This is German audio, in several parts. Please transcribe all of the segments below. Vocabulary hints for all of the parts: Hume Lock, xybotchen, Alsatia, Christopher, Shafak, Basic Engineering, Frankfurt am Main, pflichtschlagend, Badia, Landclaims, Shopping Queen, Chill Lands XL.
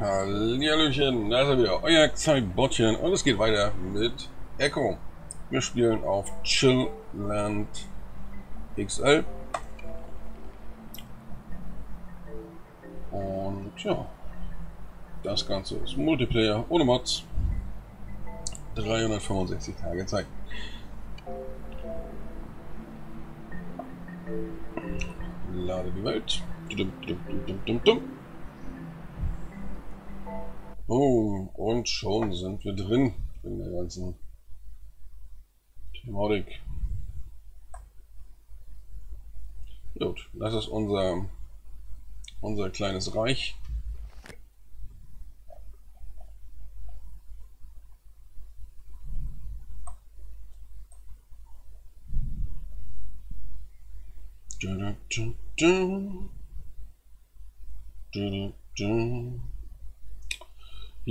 Hallihallöchen, da ist er wieder, euer Xybotchen und es geht weiter mit Echo. Wir spielen auf Chillland XL. Und ja, das Ganze ist Multiplayer ohne Mods. 365 Tage Zeit. Lade die Welt. Oh, und schon sind wir drin in der ganzen Thematik. Gut, das ist unser kleines Reich.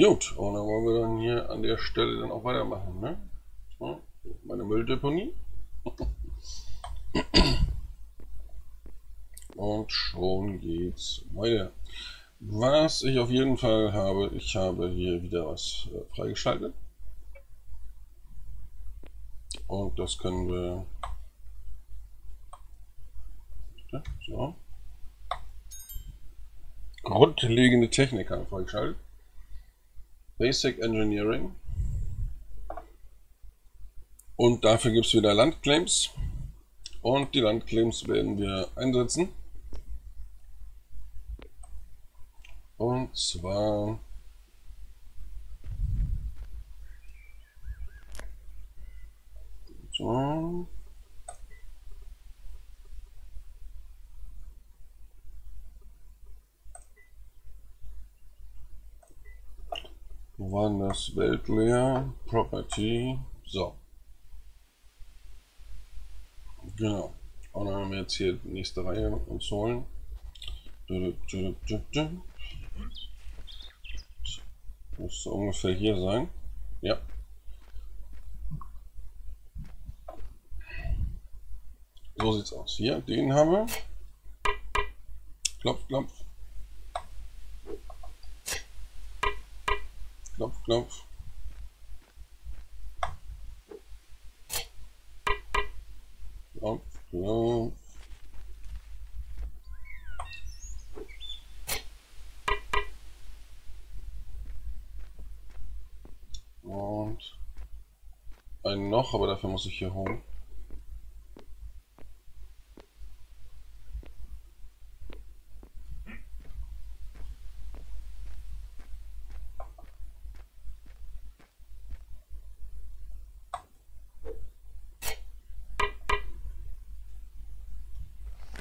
Gut, und dann wollen wir dann hier an der Stelle dann auch weitermachen, ne? Meine Mülldeponie. Und schon geht's weiter. Was ich auf jeden Fall habe, ich habe hier wieder was freigeschaltet. Und das können wir so. Grundlegende Technik habe ich freigeschaltet. Basic Engineering. Und dafür gibt es wieder Landclaims. Und die Landclaims werden wir einsetzen. Und zwar so. Wo waren das? Weltleer, Property, so. Genau. Und dann haben wir jetzt hier die nächste Reihe uns holen. Müsste ungefähr hier sein. Ja. So sieht's aus. Hier, den haben wir. Klopf, klopf. Klopf, klopf. Klopf, klopf. Und einen noch, aber dafür muss ich hier holen.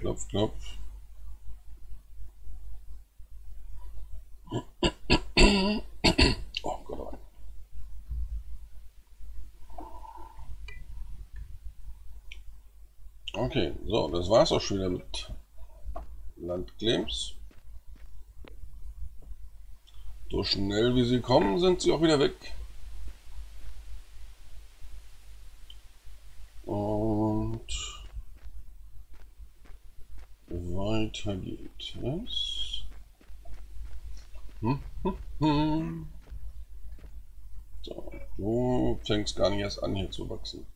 Klopf, klopf. Oh Gott. Okay, so, das war's auch schon wieder mit Landclaims. So schnell wie sie kommen, sind sie auch wieder weg. Und weiter geht es. So, du fängst gar nicht erst an hier zu wachsen.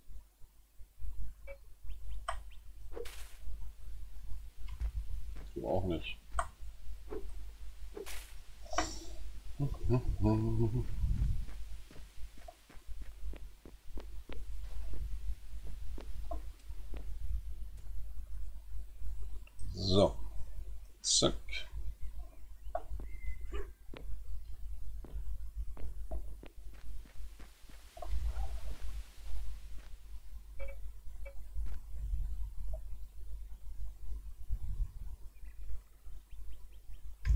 Du auch nicht. So, zack.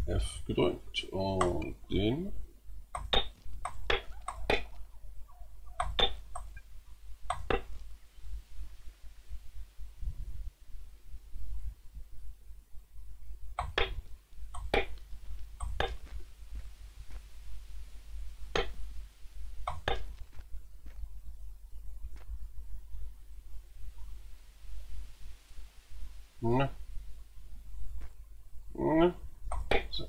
F gedrückt und den. Ne. Ne. So.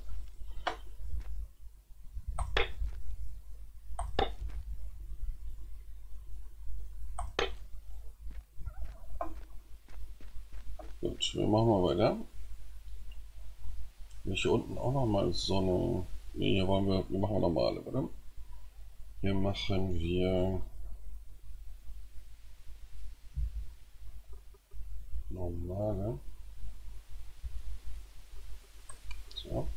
Gut, wir machen mal weiter. Hier unten auch nochmal so eine. Ne, hier wollen wir. Hier machen wir normale, oder? Hier machen wir normale. So.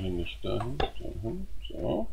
Nicht dahin, dahin, so.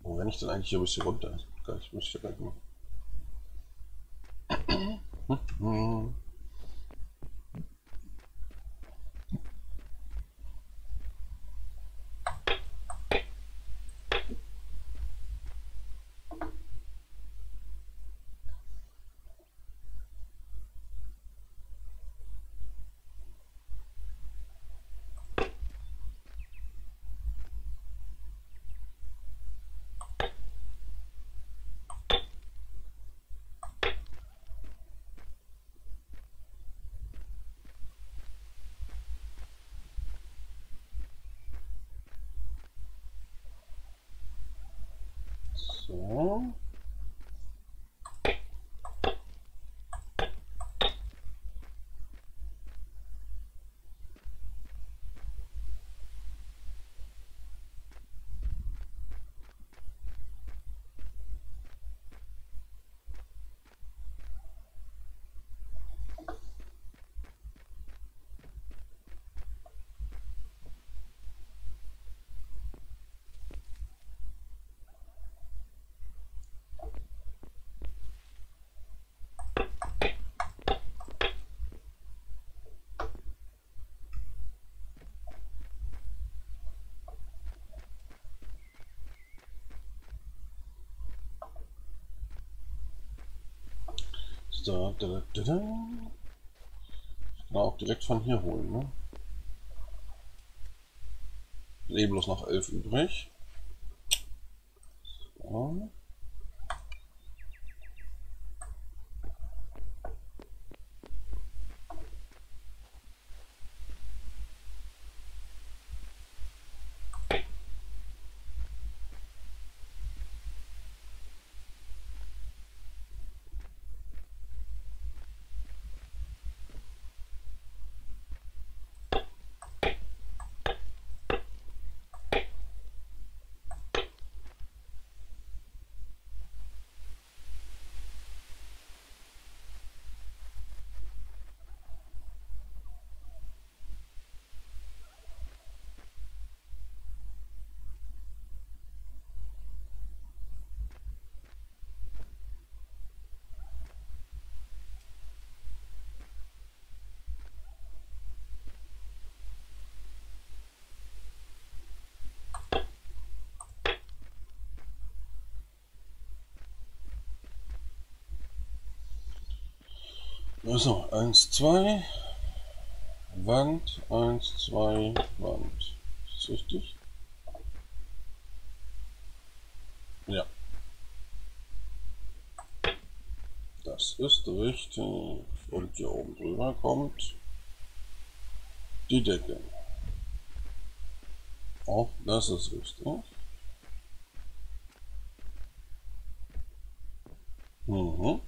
Wo renne ich denn eigentlich hier ein bisschen runter? Ich muss ja gleich machen. So. So, ich kann auch direkt von hier holen, ne? Leben bloß noch 11 übrig. So. So, 1, 2, Wand, 1, 2, Wand. Ist das richtig? Ja. Das ist richtig. Und hier oben drüber kommt die Decke. Auch das ist richtig. Mhm.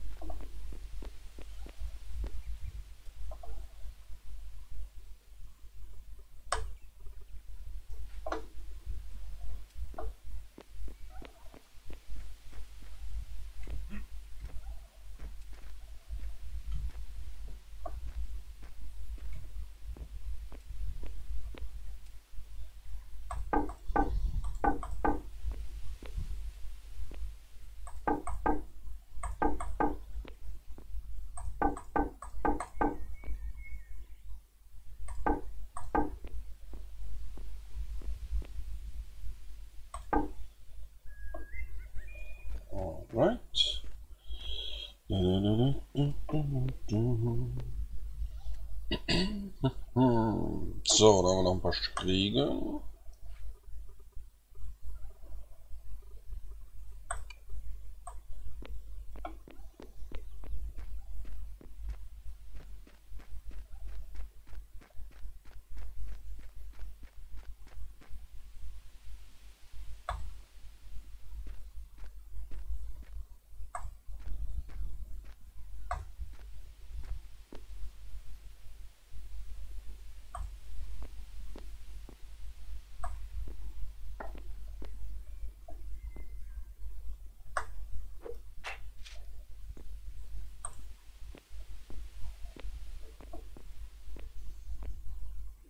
Right. So, da haben wir noch ein paar Striege.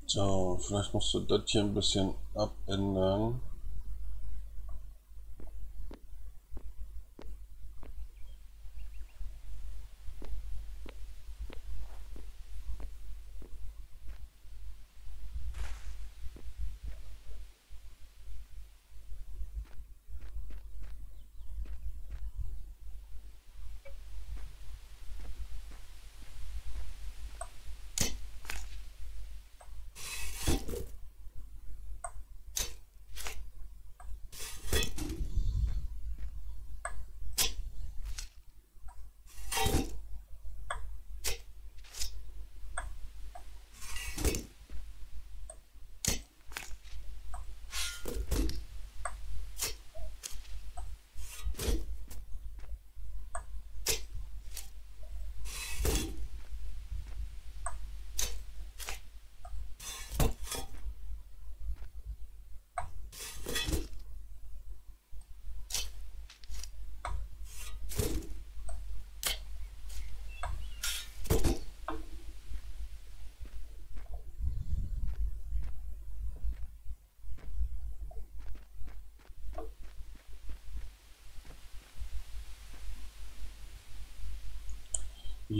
So, vielleicht musst du das hier ein bisschen abändern.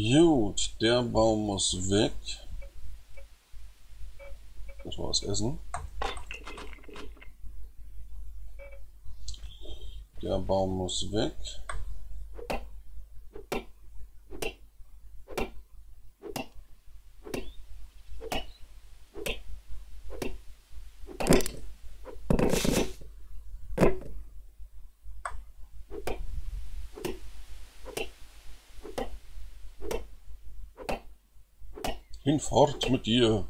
Gut, der Baum muss weg. Das war das Essen. Der Baum muss weg. Fort mit dir.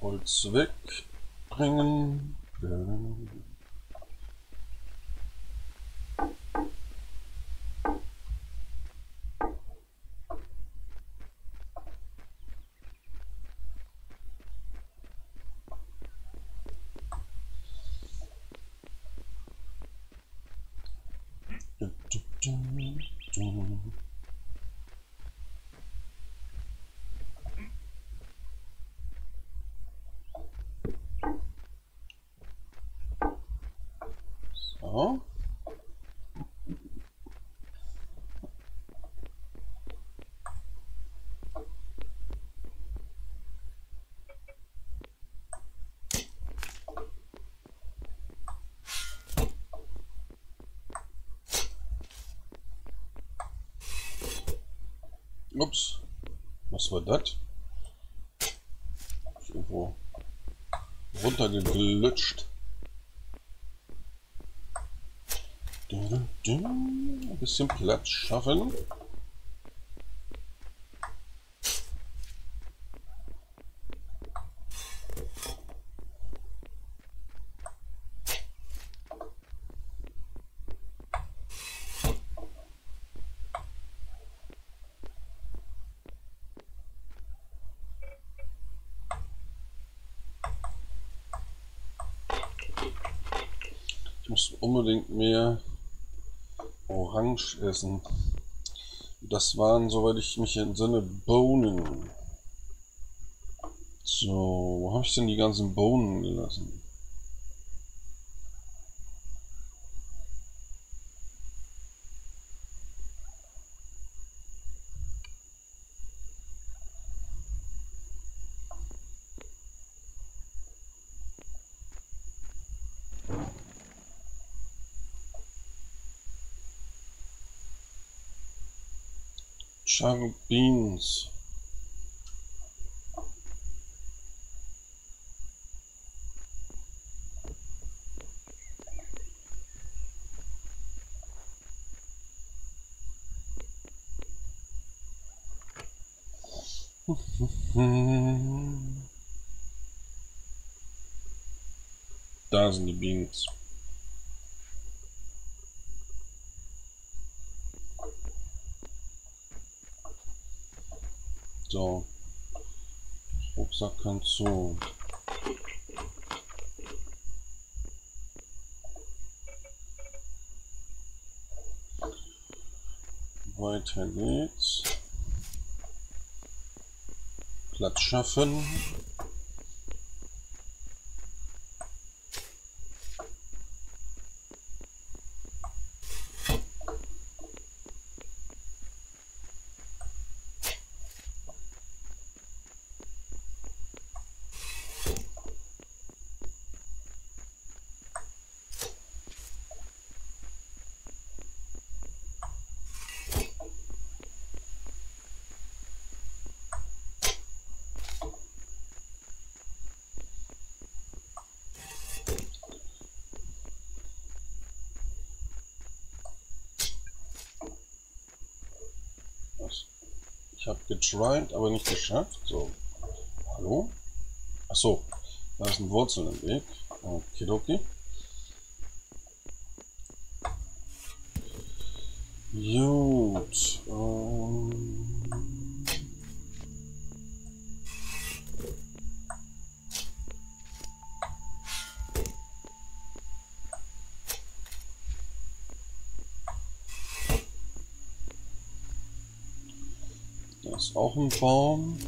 Holz wegbringen. So. Ups, was war das? Ist irgendwo runtergeglutscht. Ein bisschen Platz schaffen. Ich muss unbedingt mehr Orange essen. Das waren, soweit ich mich entsinne, Bohnen. So, wo habe ich denn die ganzen Bohnen gelassen? Charlotte Beans. Da sind die Beans. So, Rucksack kann zu. Weiter geht's. Platz schaffen. Ich habe getried, aber nicht geschafft. So, hallo? Achso, da ist ein Wurzel im Weg. Okidoki. Gut. Ist auch ein Baum.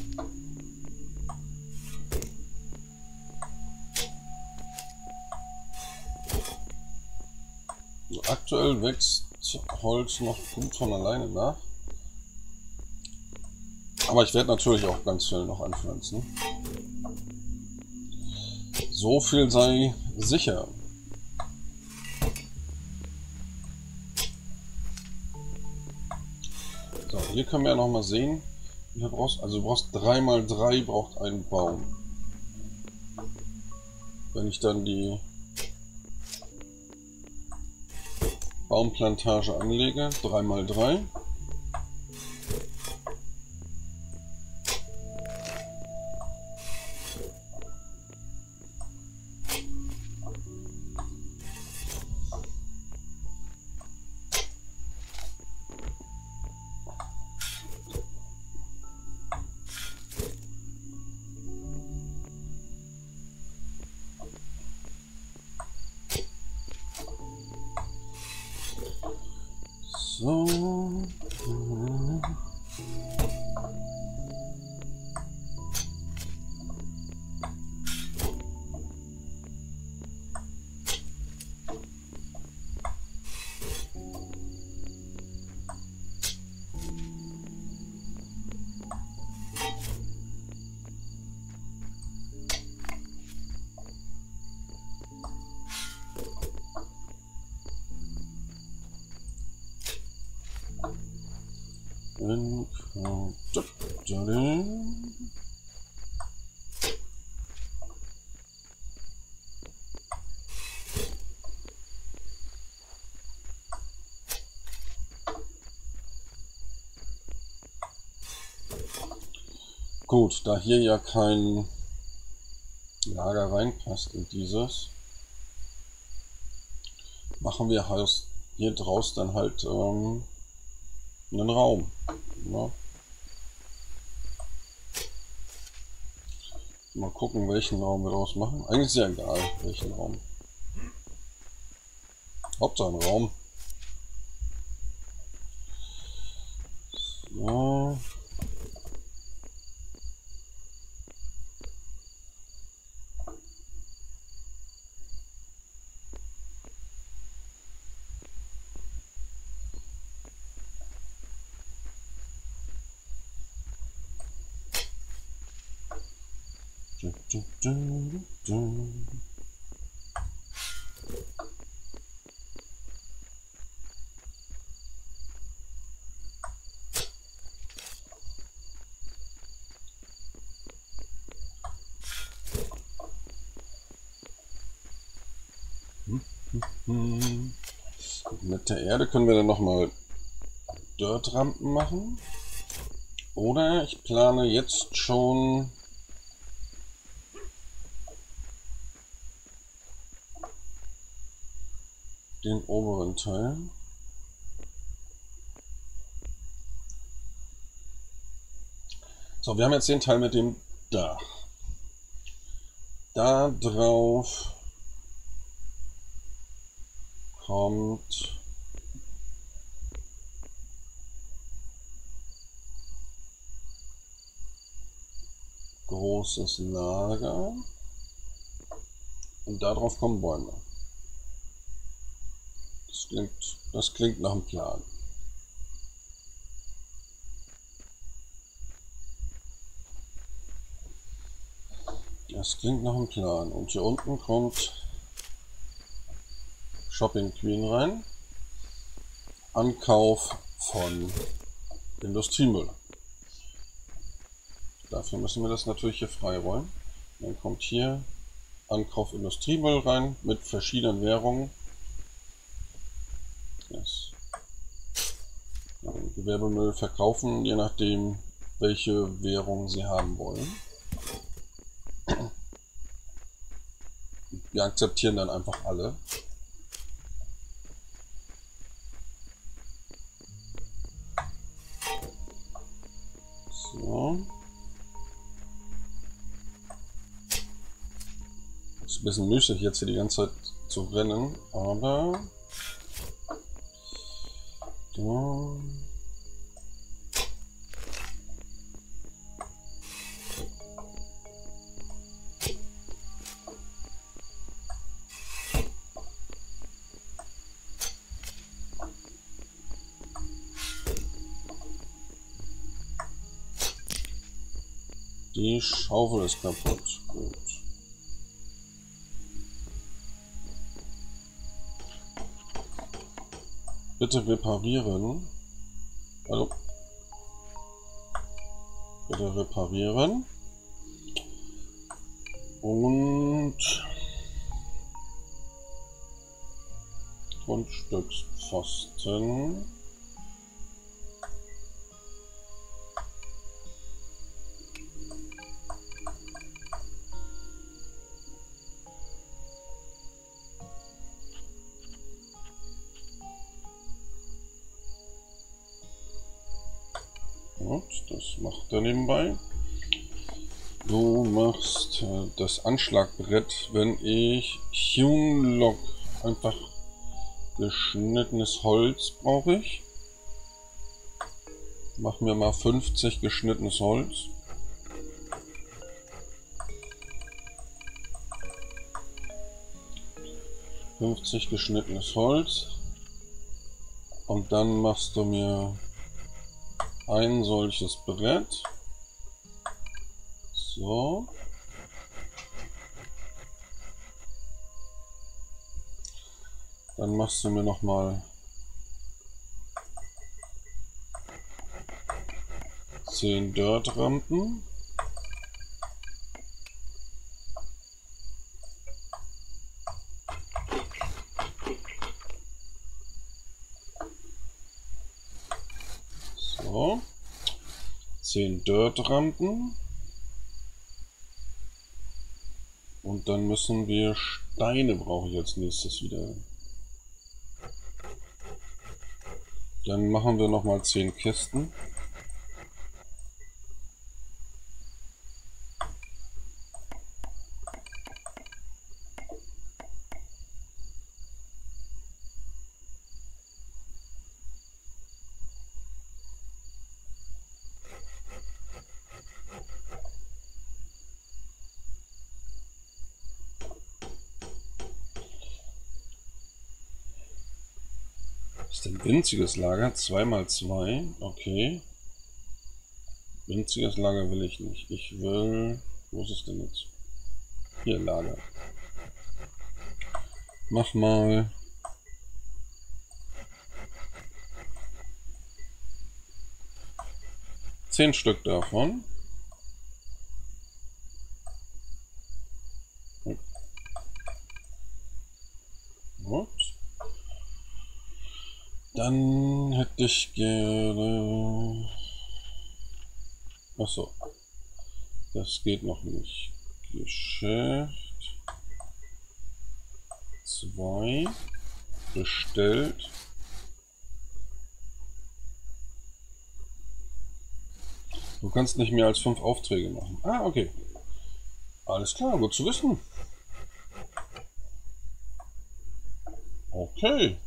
Aktuell wächst Holz noch gut von alleine nach. Aber ich werde natürlich auch ganz viel noch anpflanzen. So viel sei sicher. So, hier können wir ja nochmal sehen. Also du brauchst 3×3 braucht einen Baum. Wenn ich dann die Baumplantage anlege, 3×3. So, in Gut, da hier ja kein Lager reinpasst in dieses, machen wir hier draus dann halt einen Raum. Ne? Mal gucken, welchen Raum wir draus machen. Eigentlich ist ja egal, welchen Raum. Hauptsache ein Raum. So. Mit der Erde können wir dann nochmal Dirt-Rampen machen. Oder ich plane jetzt schon den oberen Teil. So, wir haben jetzt den Teil mit dem Dach. Da drauf kommt großes Lager und darauf kommen Bäume. Das klingt nach einem Plan. Das klingt nach einem Plan. Und hier unten kommt Shopping Queen rein. Ankauf von Industriemüll. Dafür müssen wir das natürlich hier freiräumen. Dann kommt hier Ankauf Industriemüll rein mit verschiedenen Währungen. Yes. Gewerbemüll verkaufen, je nachdem welche Währung sie haben wollen. Wir akzeptieren dann einfach alle. So. Ist ein bisschen müßig jetzt hier die ganze Zeit zu rennen, aber... So. Die Schaufel ist kaputt. Gut. Bitte reparieren. Hallo. Bitte reparieren. Und Grundstückspfosten. Das macht er nebenbei. Du machst das Anschlagbrett, wenn ich Hume Lock, einfach geschnittenes Holz brauche ich. Mach mir mal 50 geschnittenes Holz. Und dann machst du mir ein solches Brett. So. Dann machst du mir nochmal 10 Dirt-Rampen. So. 10 Dirt-Rampen. Und dann müssen wir Steine brauche ich als nächstes wieder. Dann machen wir nochmal 10 Kisten. Winziges Lager, 2x2, okay. Winziges Lager will ich nicht. Ich will... Wo ist es denn jetzt? Hier, Lager. Mach mal... Zehn Stück davon. Dann hätte ich gerne... Achso. Das geht noch nicht. Geschäft. 2. Bestellt. Du kannst nicht mehr als 5 Aufträge machen. Ah, okay. Alles klar, gut zu wissen. Okay.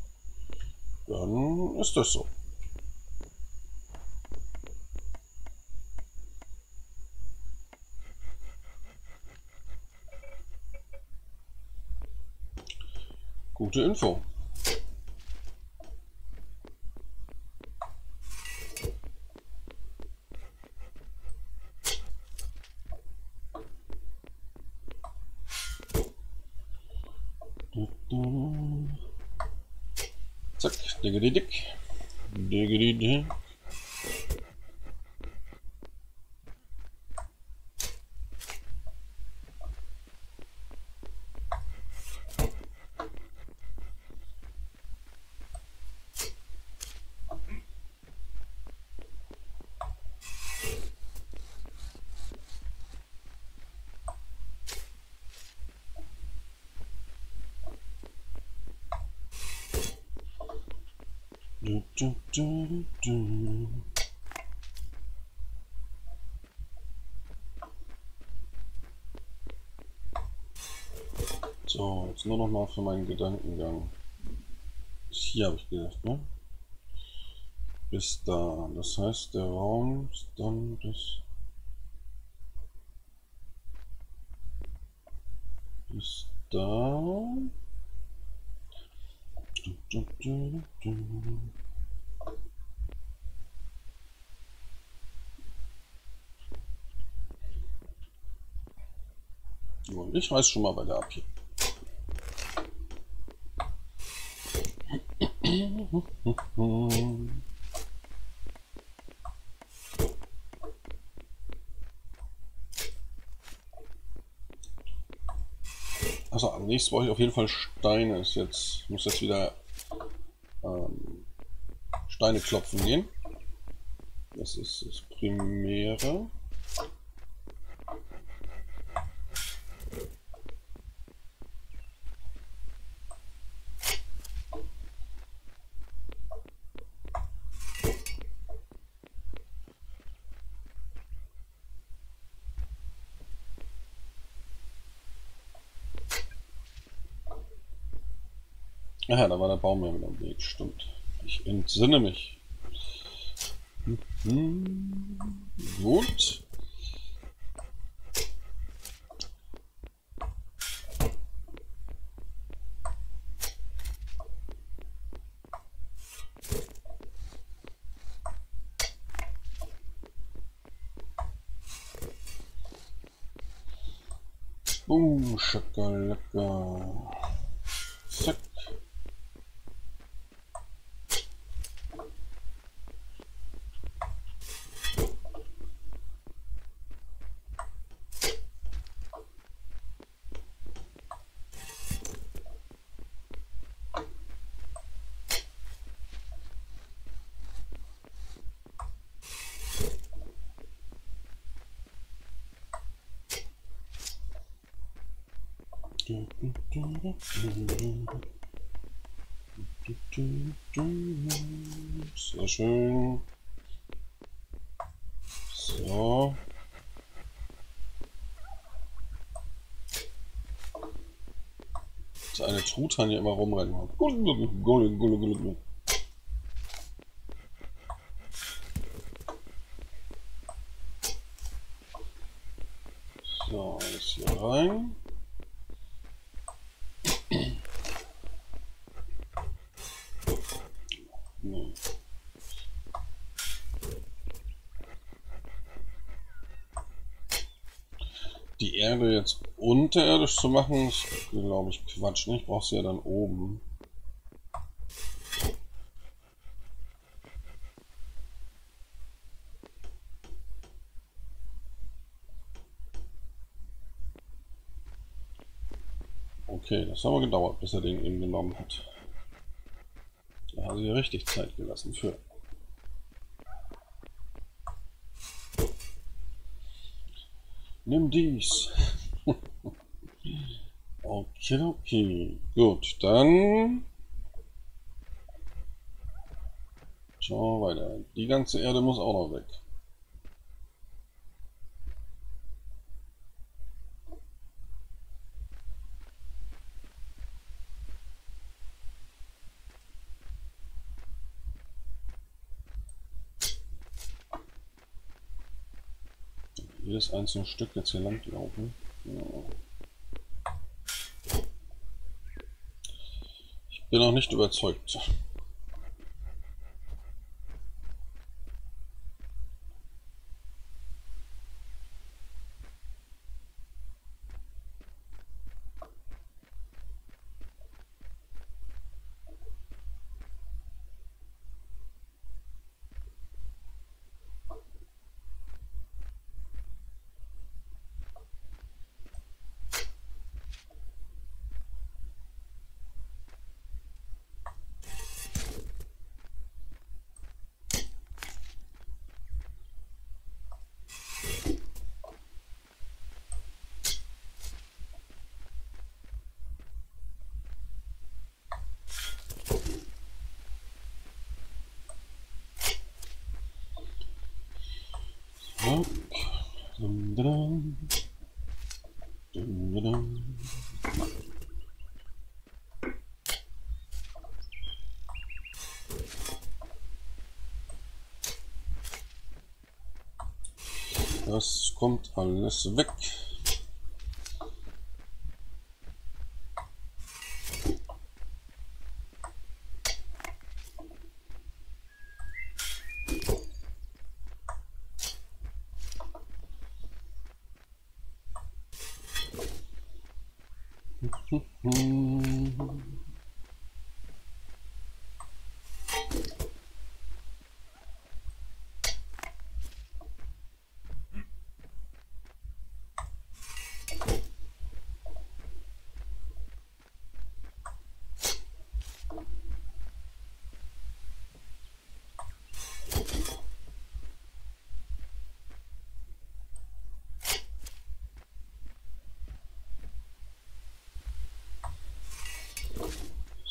Dann ist das so. Gute Info. Dick, dick. So, jetzt nur noch mal für meinen Gedankengang. Hier habe ich gedacht, ne? Bis da. Das heißt, der Raum ist dann bis... Bis da... Und ich reiß schon mal weiter ab hier. Also am nächsten brauche ich auf jeden Fall Steine. Ist jetzt, muss jetzt wieder Steine klopfen gehen. Das ist das Primäre. Ja, da war der Baum ja mit am Weg, stimmt. Ich entsinne mich. Gut. Schakalaka. Zack. Sehr schön. So. Dass eine Truthahn hier immer rumrennen hat. So, alles hier rein. Nee. Die Erde jetzt unterirdisch zu machen, ist, glaube ich, Quatsch. Ich brauche sie ja dann oben. Okay, das hat aber gedauert, bis er den eben genommen hat. Da haben sie richtig Zeit gelassen für. Nimm dies. Okay, okay. Gut, dann. Schauen wir weiter. Die ganze Erde muss auch noch weg. Jedes einzelne Stück jetzt hier lang laufen. Ja. Ich bin noch nicht überzeugt. Das kommt alles weg.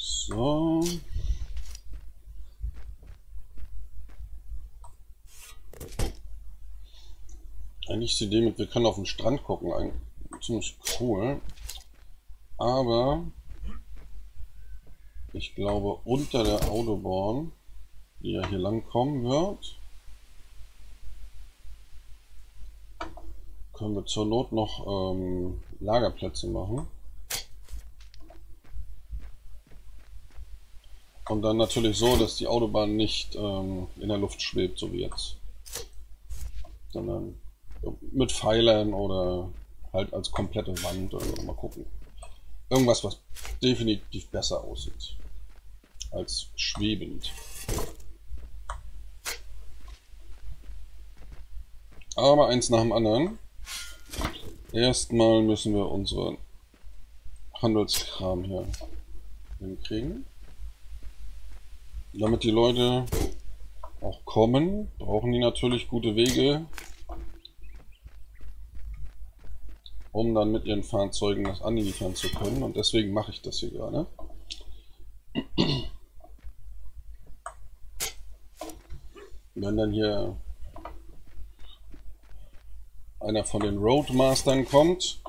So. Eigentlich ist die Idee mit, wir können auf den Strand gucken, eigentlich ziemlich cool. Aber ich glaube, unter der Autobahn, die ja hier lang kommen wird, können wir zur Not noch Lagerplätze machen. Und dann natürlich so, dass die Autobahn nicht in der Luft schwebt, so wie jetzt. Sondern mit Pfeilern oder halt als komplette Wand oder so. Mal gucken. Irgendwas, was definitiv besser aussieht. Als schwebend. Aber eins nach dem anderen. Erstmal müssen wir unseren Handelskram hier hinkriegen. Damit die Leute auch kommen, brauchen die natürlich gute Wege um dann mit ihren Fahrzeugen das anliefern zu können. Und deswegen mache ich das hier gerade. Wenn dann hier einer von den Roadmastern kommt,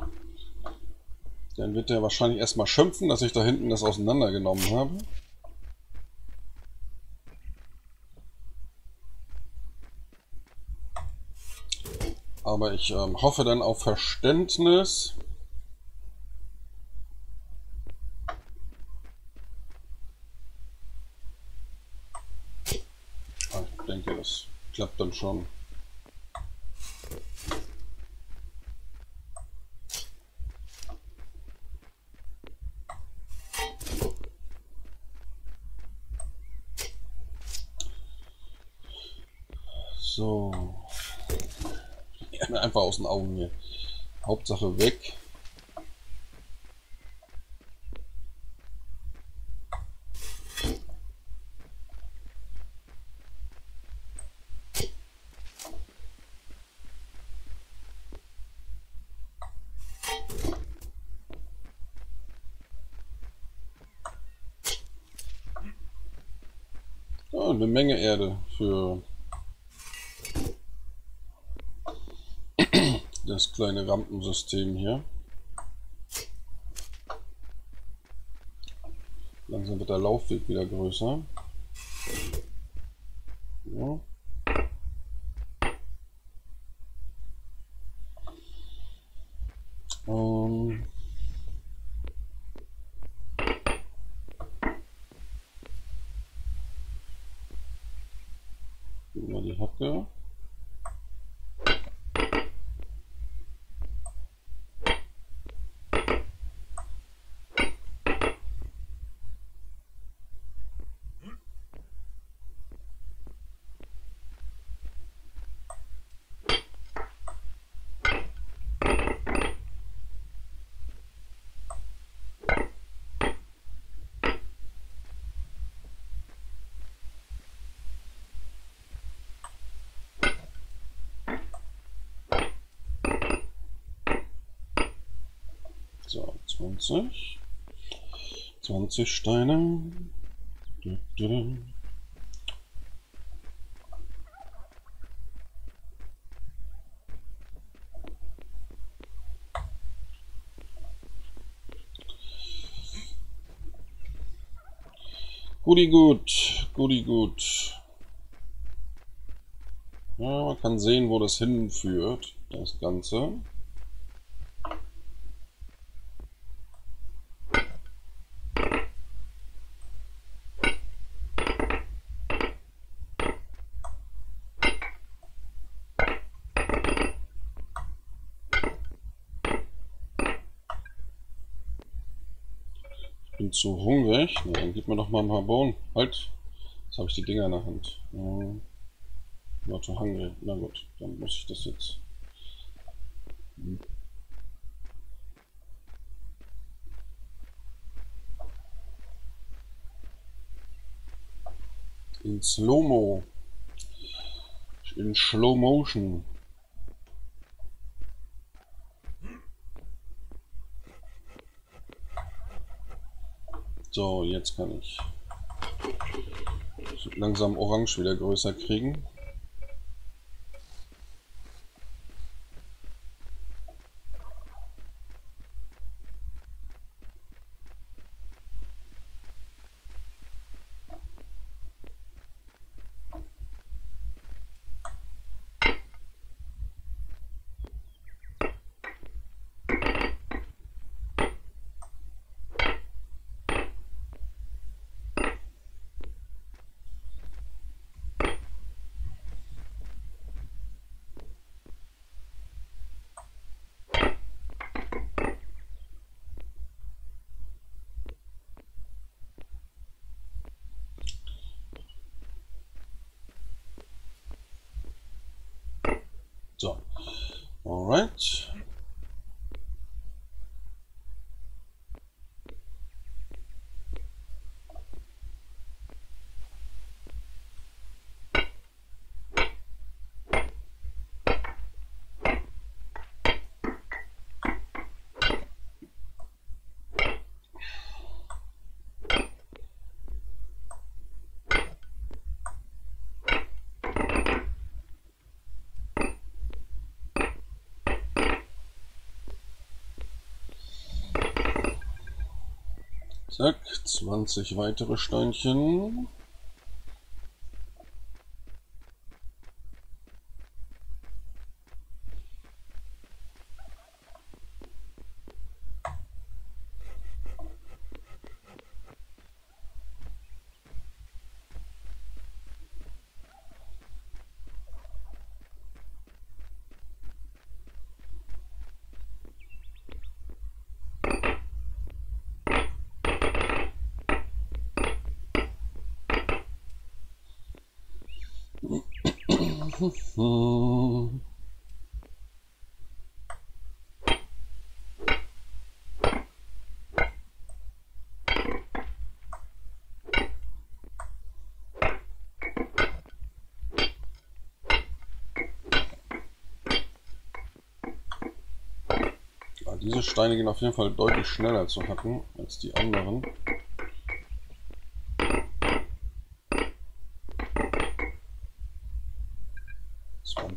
dann wird der wahrscheinlich erstmal schimpfen, dass ich da hinten das auseinandergenommen habe. Aber ich hoffe dann auf Verständnis. Ich denke, das klappt dann schon. So. Einfach aus den Augen hier. Hauptsache weg. Ja, eine Menge Erde für das kleine Rampensystem hier. Langsam wird der Laufweg wieder größer. Ja. Mal die Hacke. So, 20 Steine. Gut. Ja, man kann sehen, wo das hinführt, das Ganze. Bin zu hungrig. Na, dann gib mir doch mal ein paar Bohnen. Halt, jetzt habe ich die Dinger in der Hand. Not too hungry. Na gut, dann muss ich das jetzt. In Slow-Mo. In Slow Motion. So, jetzt kann ich langsam Orange wieder größer kriegen. So, alright. Zack, 20 weitere Steinchen. Ja, diese Steine gehen auf jeden Fall deutlich schneller zu hacken als die anderen.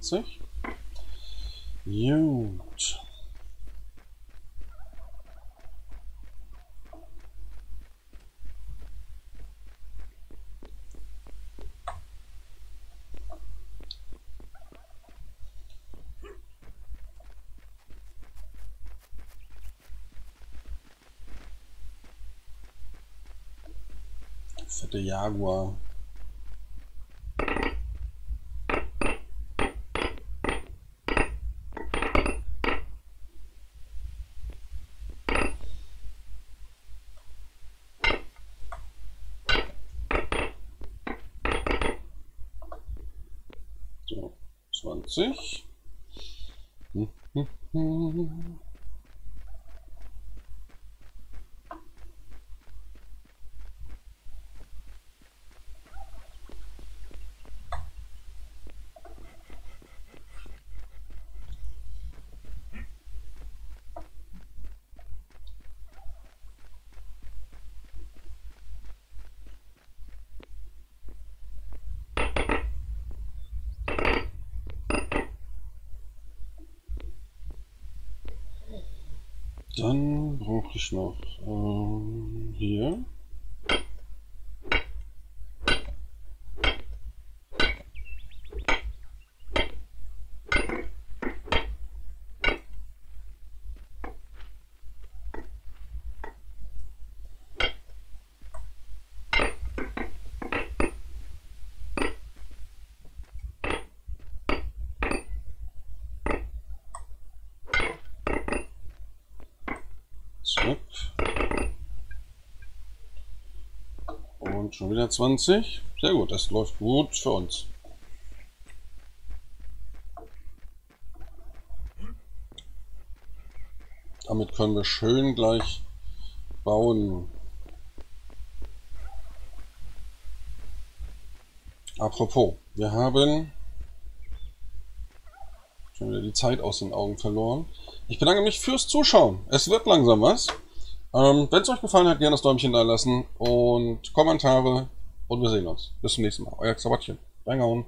Gut. Fette Jaguar. Dann brauche ich noch hier. Und schon wieder 20. Sehr gut, das läuft gut für uns. Damit können wir schön gleich bauen. Apropos, wir haben schon wieder die Zeit aus den Augen verloren. Ich bedanke mich fürs Zuschauen. Es wird langsam was. Wenn es euch gefallen hat, gerne das Däumchen da lassen und Kommentare. Und wir sehen uns. Bis zum nächsten Mal. Euer xybotchen. Reingehauen.